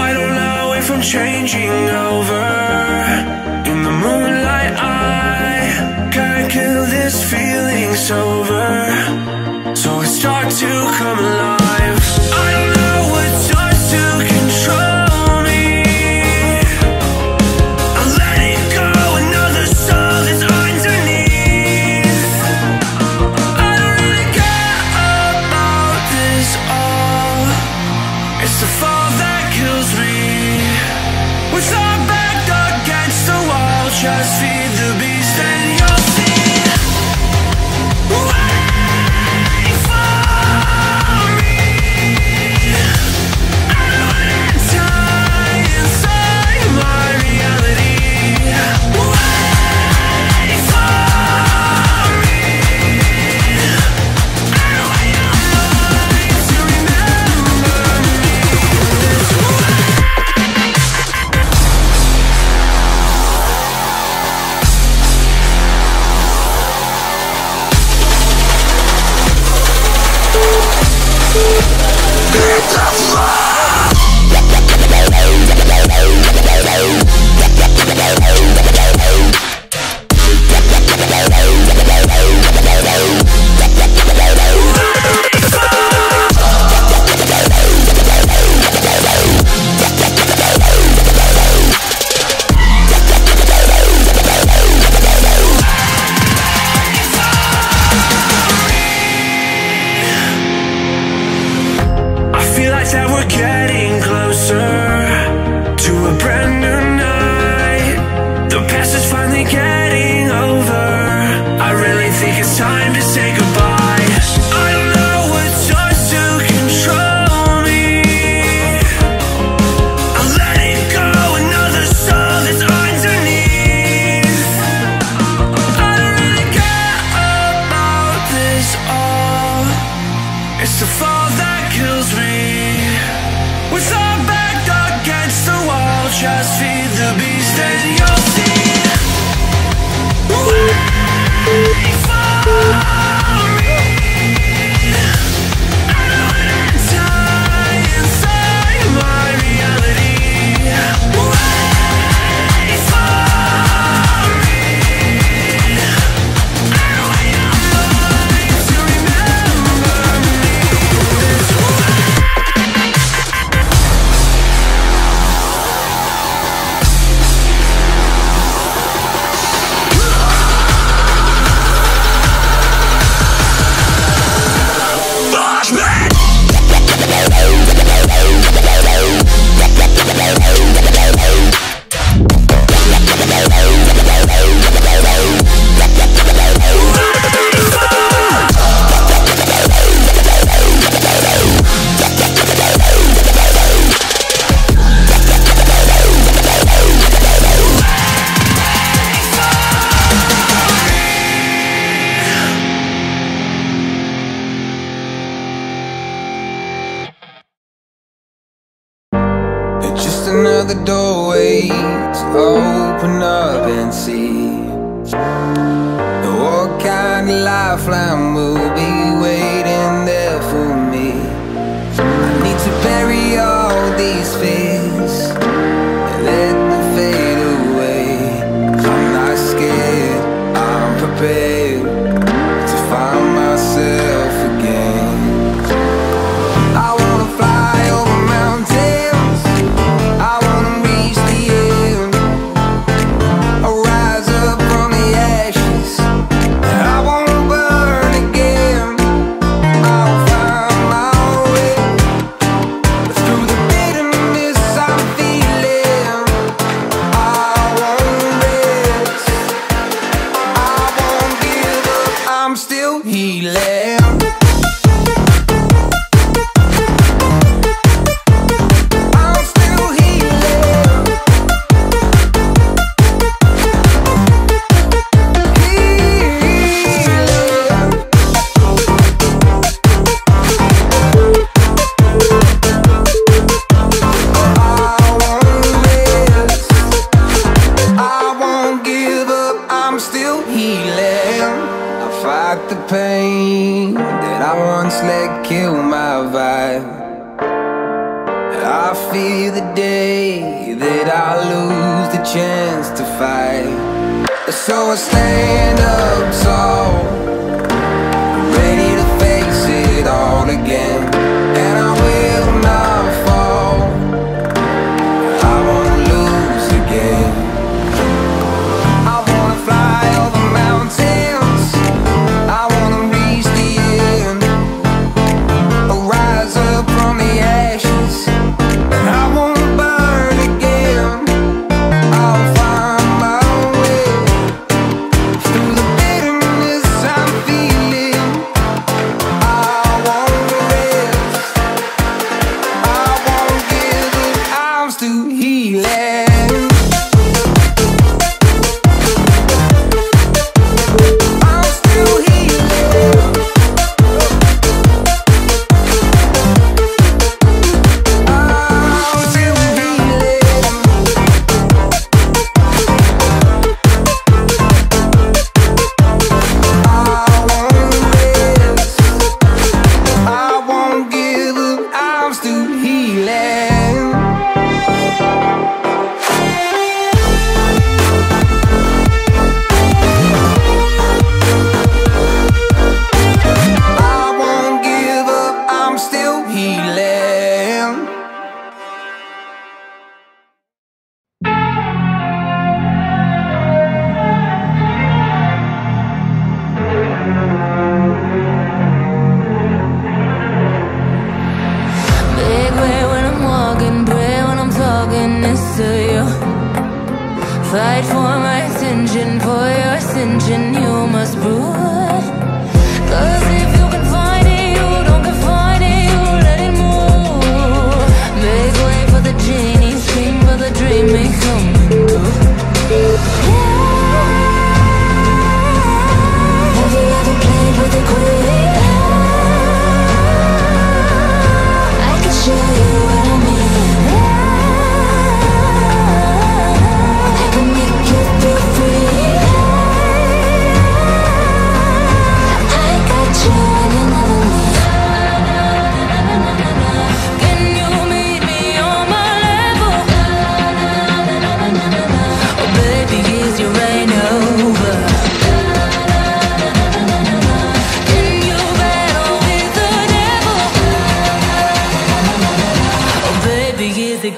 I don't know if I'm changing over. In the moonlight I can't kill this feeling sober, so I start to come alive. I don't know what starts to control. Just feed the beast and you'll see. Wait for me. I don't wanna die inside my reality. Wait for me. I don't want your mind to remember me. Just feed the beast and you'll see. Wait for me. I don't wanna die inside my reality. Wait for me. I don't want your mind to remember me. Another doorway to open up and see what kind of lifeline will be waiting there for me. I need to bury all these fears and let them fade away. I'm not scared, I'm prepared to find myself again. I wanna fly over mountains, I fear the day that I lose the chance to fight. So I stand up tall, ready to face it all again. And I will not fall, I won't lose again. I wanna fly over mountains, I wanna reach the end, I'll rise up from the ashes, and I won't burn again. I'll find my way through the bitterness I'm feeling. I won't rest, I won't give it, I'm still healing. Fight for my attention, for your ascension, you must rule. 'Cause if you confine it, you don't confine it, you let it move. Make way for the genie, scream for the dream, may come and go. Yeah. Have you ever played with a queen? I can show you what I mean.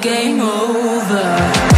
Game over.